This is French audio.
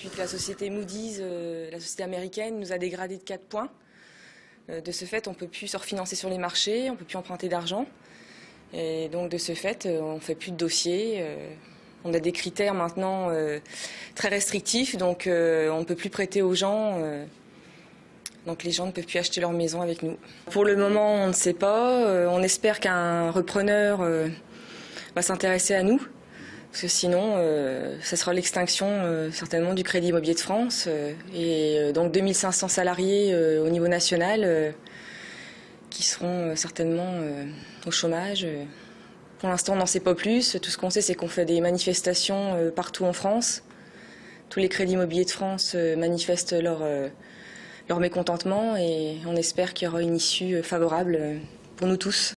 Puis que la société Moody's, la société américaine, nous a dégradé de 4 points. De ce fait, on ne peut plus se refinancer sur les marchés, on ne peut plus emprunter d'argent. Et donc, de ce fait, on ne fait plus de dossiers. On a des critères maintenant très restrictifs, donc on ne peut plus prêter aux gens. Donc les gens ne peuvent plus acheter leur maison avec nous. Pour le moment, on ne sait pas. On espère qu'un repreneur va s'intéresser à nous. Parce que sinon, ça sera l'extinction certainement du Crédit Immobilier de France. Et donc 2500 salariés au niveau national qui seront certainement au chômage. Pour l'instant, on n'en sait pas plus. Tout ce qu'on sait, c'est qu'on fait des manifestations partout en France. Tous les Crédits Immobiliers de France manifestent leur mécontentement et on espère qu'il y aura une issue favorable pour nous tous.